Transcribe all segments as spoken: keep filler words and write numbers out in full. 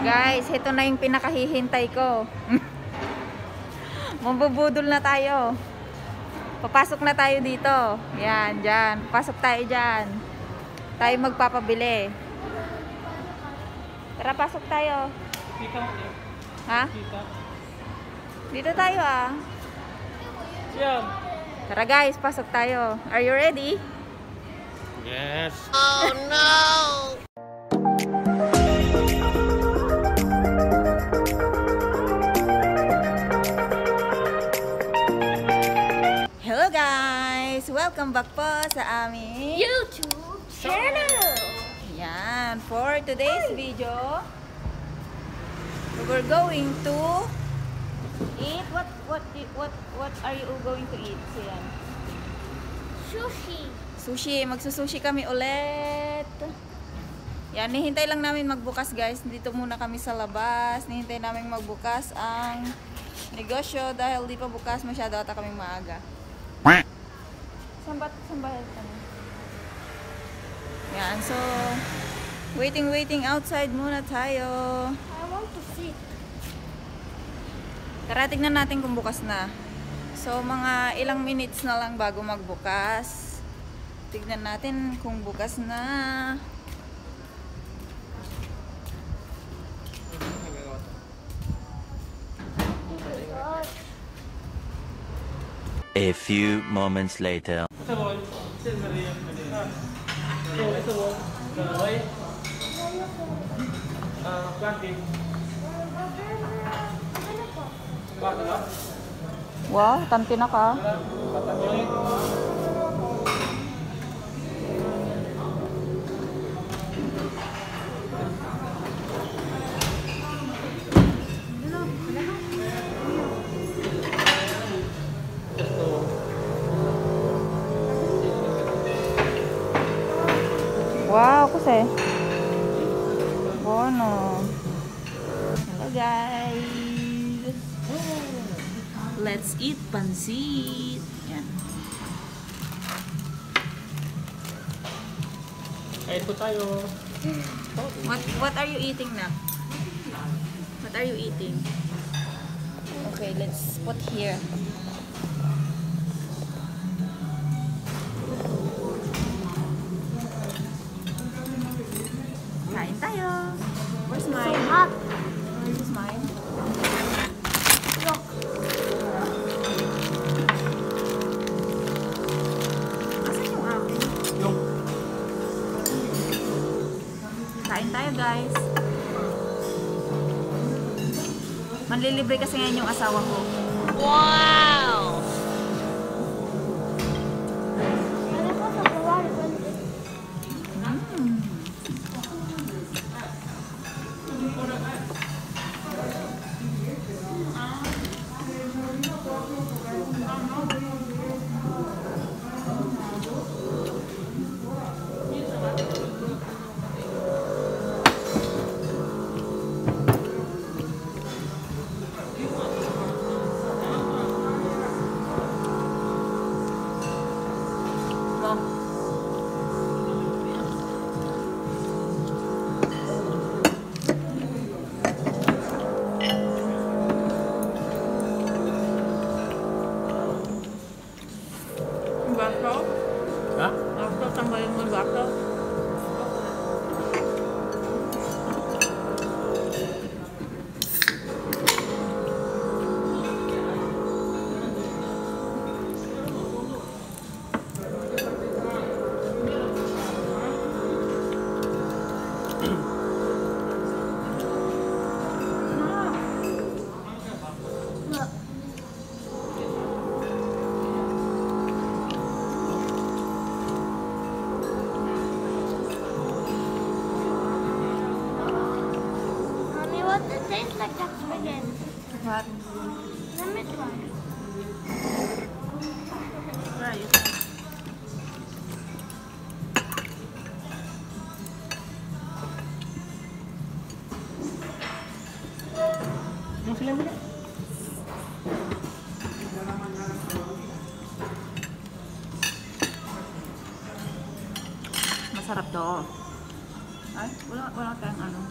Guys, ito na yung pinakahihintay ko. Mambubudol na tayo. Papasok na tayo dito. Yan, dyan. Pasok tayo dyan. Tayo magpapabili. Tara, pasok tayo. Ha? Dito tayo ah. Tara guys, pasok tayo. Are you ready? Yes. Oh no! Welcome back po sa aming YouTube channel. Yan, for today's video, we're going to eat. What what what what are you going to eat? Siyan? Sushi. Sushi, magsusushi kami ulit. Yan, nihintay lang namin magbukas, guys. Dito muna kami sa labas. Nihintay namin magbukas ang negosyo dahil di pa bukas masyado ata kaming maaga. Sambat, sambat. Yan, so waiting waiting outside muna tayo. I want to sit. Tara, tignan natin kung bukas na. So mga ilang minutes na lang bago magbukas. Tignan natin kung bukas na. A few moments later. Wow, tanti na ka. Wow, kasi bono. Hello guys. Let's eat pansit. Yan. Kain po tayo. What what are you eating na? What are you eating? Okay, let's put here. Where's mine? So hot. Where's mine? Look. Asan yung akin? Look. Kain tayo guys. Manlilibre kasi ngayon yung asawa ko. Wow! What? Let me try. Right. No filament. Masarap to. Ay, wala wala kang ano.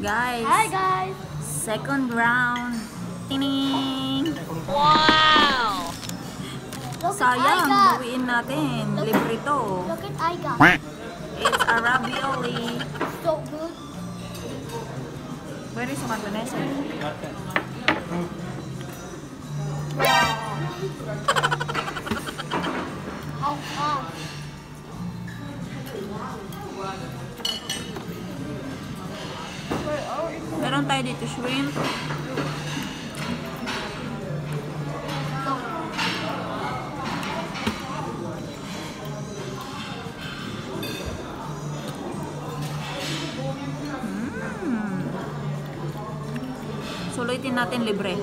Guys, hi guys. Second round. Tining. Wow. Sayang, bawiin natin. Libre to. Look at I got. It's a ravioli. So good. Where is my Vanessa? How hot? Meron tayo dito shrimp. Mm. Sulitin natin libre.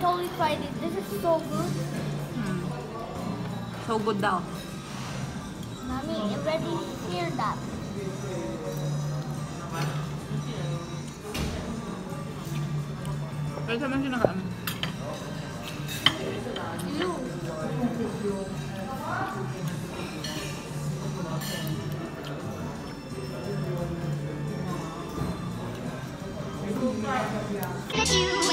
Totally tried it. This is so good. Hmm. So good daw. Mommy, you already hear that. Wait, how much you know? You. Again.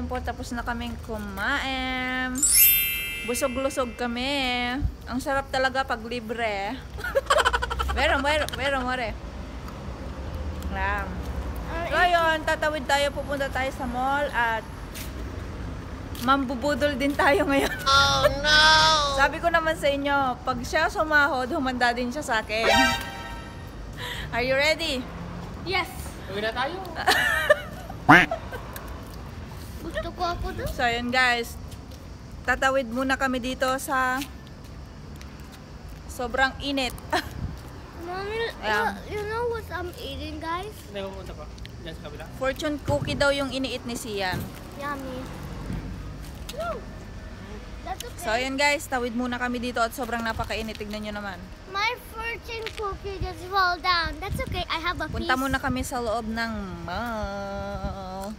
ayun po, tapos na kaming kumain. Busog-lusog kami. Ang sarap talaga pag libre. Meron, meron, meron, meron. So ayun, tatawid tayo, pupunta tayo sa mall at mambubudol din tayo ngayon. Oh no! Sabi ko naman sa inyo, pag siya sumahod, humanda din siya sa akin. Are you ready? Yes! Uwi na tayo! Gusto ko ako doon. So yun guys, tatawid muna kami dito sa sobrang init. Mommy, yeah. you, you know what I'm eating guys? Fortune cookie daw yung iniit ni Sian. Yummy! Okay. So ayun guys, tawid muna kami dito at sobrang napakainit. Tignan nyo naman. My fortune cookie just fall down. That's okay, I have a piece. Punta muna kami sa loob ng mall.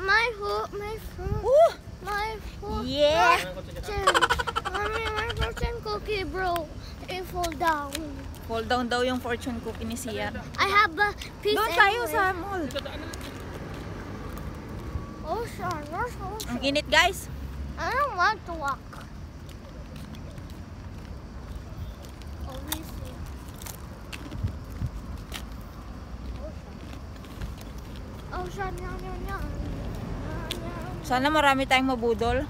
My hoop, my fruit. Ooh! My hoop. Yeah! Mommy, my fortune cookie bro. It fall down. Fall down daw yung fortune cookie ni Sian. I have a piece. Doon tayo anyway. Sa mall. Ocean, where's ocean? Ang init guys. I don't want to walk. Obviously. Oh, saan yan, yan, yan. Sana marami tayong mabudol.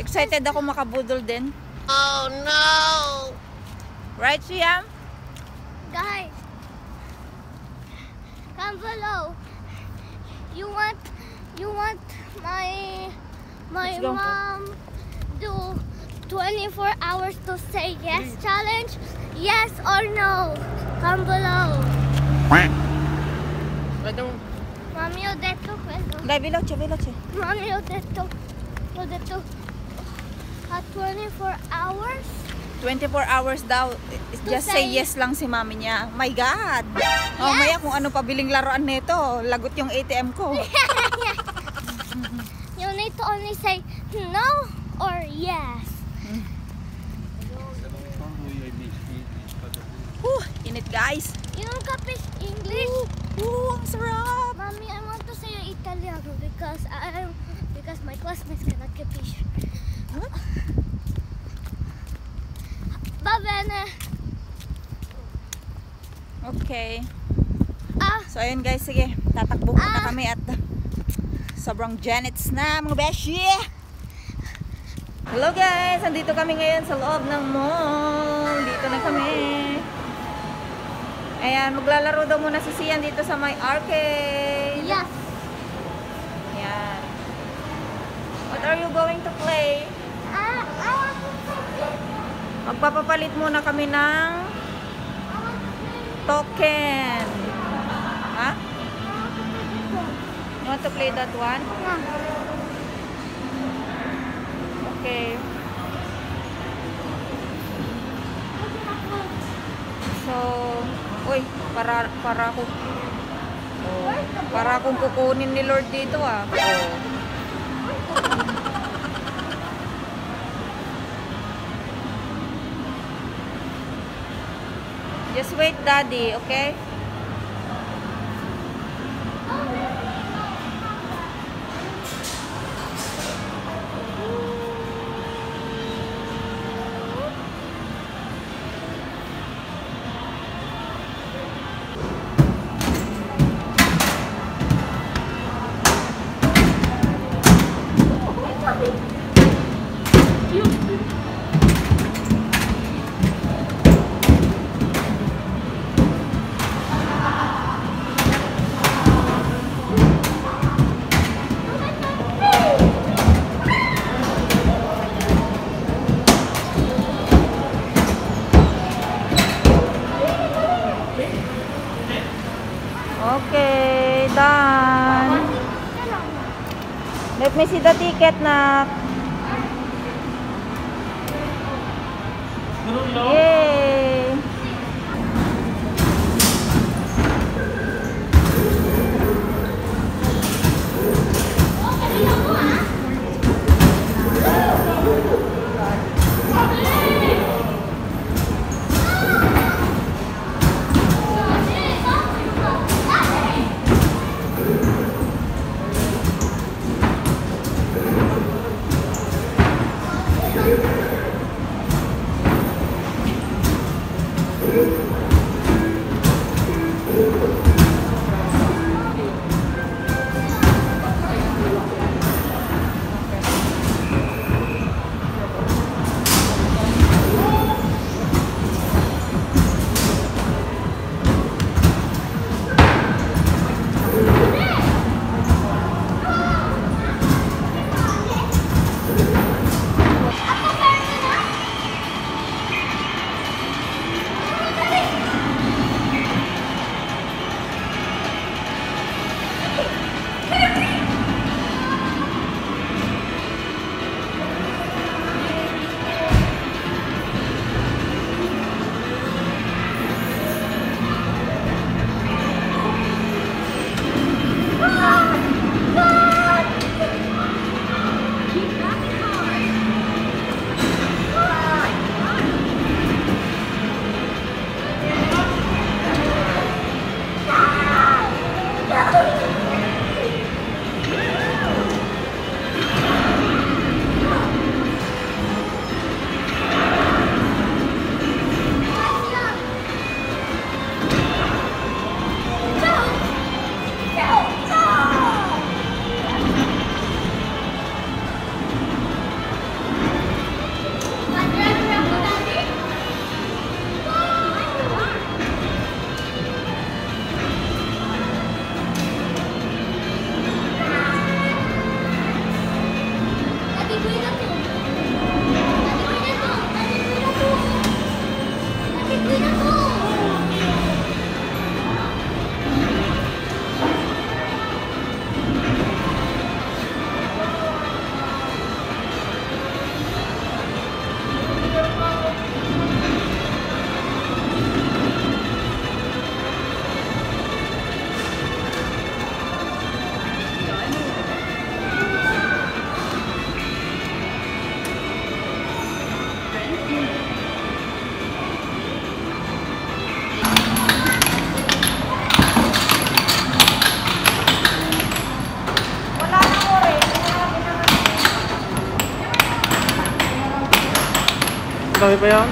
Excited ako makabudol din. Oh no! Right, Siam? Guys, come below. You want... You want my my mom do twenty-four hours to say yes challenge? Yes or no? Come below. Mommy, ho detto questo. Dai, veloce, veloce. Mommy, ho detto, ho detto at twenty-four hours. twenty-four hours daw. Just say yes lang si mami niya. My God! Yes. Oh, maya kung ano pabiling laruan nito. Lagot yung A T M ko. You need to only say no or yes. Hmm. Ooh, init guys. You don't kapish English? Ooh, ooh, ang sarap. Mommy, I want to say Italiano because I because my classmates cannot kapish. What? Va bene. Okay. Ah. So ayun guys, sige. Tatakbo muna ah. kami at sobrang janets na mga beshi. Hello guys, andito kami ngayon sa loob ng mall. Dito na kami. Ayan, maglalaro daw muna si Sian dito sa my arcade. Yes. Ayan. What are you going to play? Ah, I want to play. Magpapapalit muna kami ng token. Ha? You want to play that one? Okay. So, uy, para para ko oh, para kung kukunin ni Lord dito ah. Oh. Just wait, Daddy, okay? Okay, done. Let me see the ticket, Nak. Yay! Dami pa yan?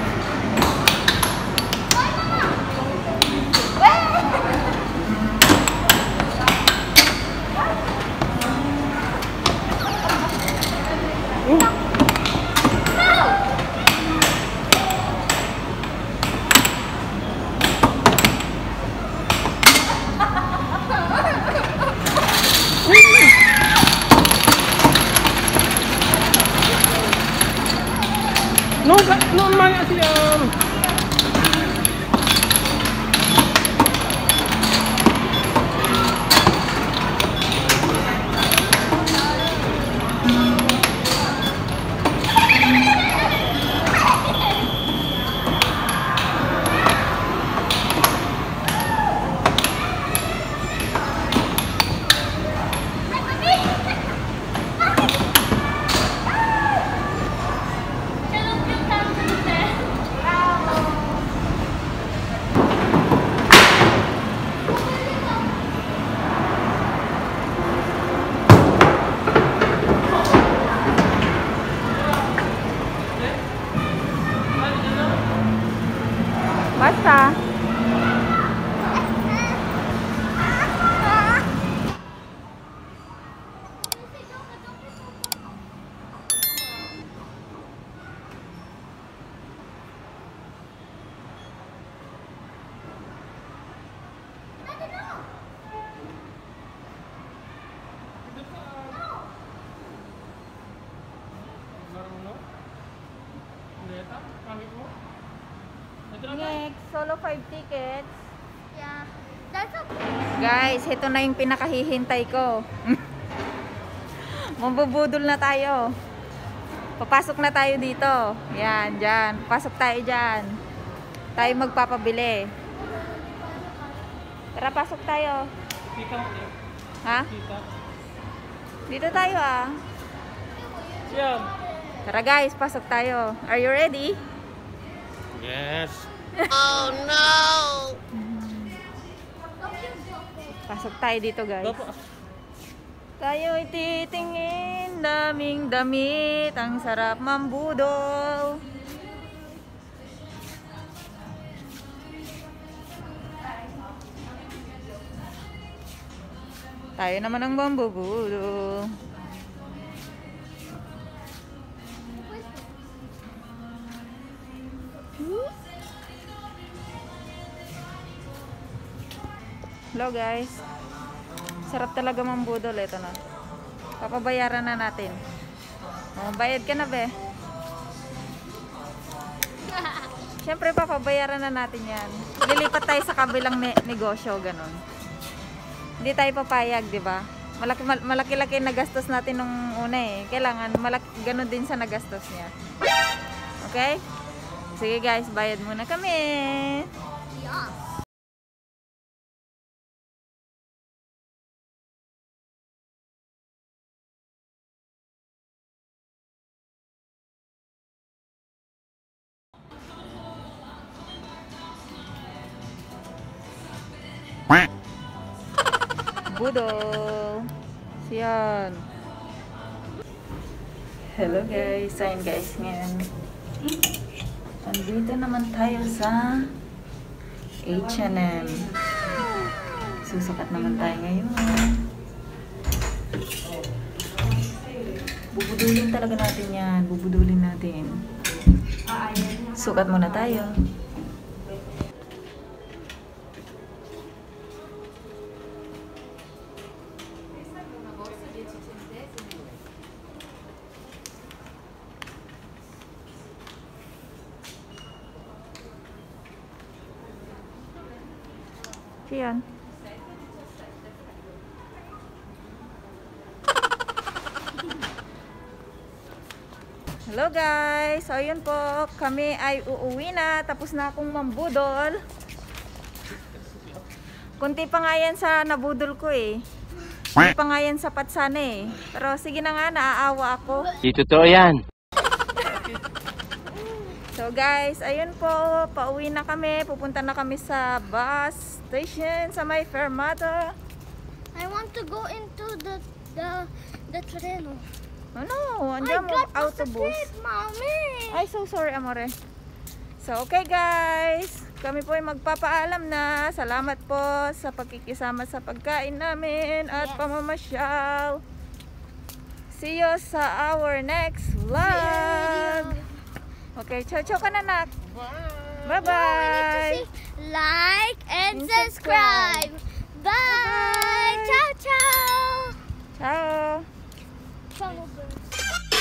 Next, solo five tickets. Yeah. That's okay. Guys, ito na yung pinakahihintay ko. Mambubudol na tayo. Papasok na tayo dito. Yan, dyan. Pasok tayo dyan. Tayo magpapabili. Tara, pasok tayo. Ha? Dito tayo ah. Tara guys, pasok tayo. Are you ready? Yes. Oh no! Pasok tayo dito guys. Tayo ititingin, daming damit, ang sarap mambudol. Tayo naman ang pambubudol. Hello guys. Sarap talaga mambudol. Ito na. Papabayaran na natin. Oh, bayad ka na be. Siyempre papabayaran na natin yan. Lilipat tayo sa kabilang ne negosyo. Ganun. Hindi tayo papayag, di ba? Malaki, mal malaki-laki nagastos natin nung una eh. Kailangan malaki, ganun din sa nagastos niya. Okay? Sige guys, bayad muna kami. Yeah. Budol. Siyan. Hello guys. Ayan guys ngayon. Andito naman tayo sa H and M. Susukat naman tayo ngayon. Bubudulin talaga natin yan. Bubudulin natin. Sukat muna tayo. Yan. Hello guys, so yun po, kami ay uuwi na, tapos na akong mambudol. Kunti pa nga yan sa nabudol ko eh. Kunti pa nga yan sapat sana eh. Pero sige na nga, naaawa ako. Ituto yan. So guys, ayun po, pauwi na kami. Pupunta na kami sa bus station sa may Fermata. I want to go into the the the treno. Oh no, andiyan mo autobus. Mommy. Ay, so sorry amore. So okay guys, kami po ay magpapaalam na. Salamat po sa pakikisama sa pagkain namin at yes. pamamasyal. See you sa our next vlog. Yeah. Okay, ciao-ciao ka na, nak. Bye. Bye-bye. Like and subscribe. Bye. Ciao-ciao. Ciao.